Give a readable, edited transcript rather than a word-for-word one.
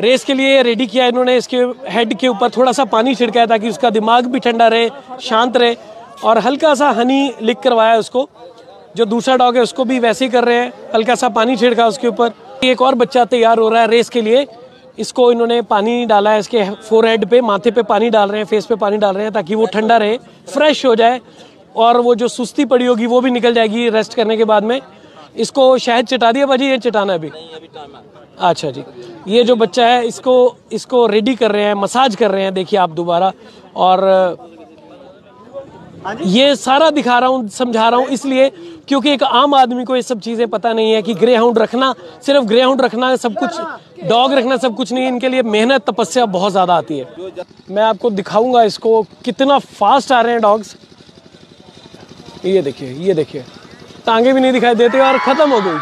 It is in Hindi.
रेस के लिए रेडी किया इन्होंने। इसके हेड के ऊपर थोड़ा सा पानी छिड़का है ताकि उसका दिमाग भी ठंडा रहे, शांत रहे, और हल्का सा हनी लिक करवाया उसको। जो दूसरा डॉग है उसको भी वैसे ही कर रहे हैं, हल्का सा पानी छिड़का उसके ऊपर। एक और बच्चा तैयार हो रहा है रेस के लिए, इसको इन्होंने पानी डाला है इसके फोरहेड पे, माथे पे पानी डाल रहे हैं, फेस पे पानी डाल रहे हैं ताकि वो ठंडा रहे, फ्रेश हो जाए, और वो जो सुस्ती पड़ी होगी वो भी निकल जाएगी रेस्ट करने के बाद में। इसको शायद चटा दिया भाजी, ये चटाना अभी? अच्छा जी, ये जो बच्चा है इसको रेडी कर रहे हैं, मसाज कर रहे हैं, देखिए आप दोबारा। और ये सारा दिखा रहा हूँ, समझा रहा हूँ इसलिए क्योंकि एक आम आदमी को ये सब चीज़ें पता नहीं है कि ग्रे हाउंड रखना, सिर्फ ग्रे हाउंड रखना सब कुछ, डॉग रखना सब कुछ नहीं, इनके लिए मेहनत तपस्या बहुत ज़्यादा आती है। मैं आपको दिखाऊंगा इसको कितना फास्ट आ रहे हैं डॉग्स। ये देखिए, टांगे भी नहीं दिखाई देते और ख़त्म हो गई।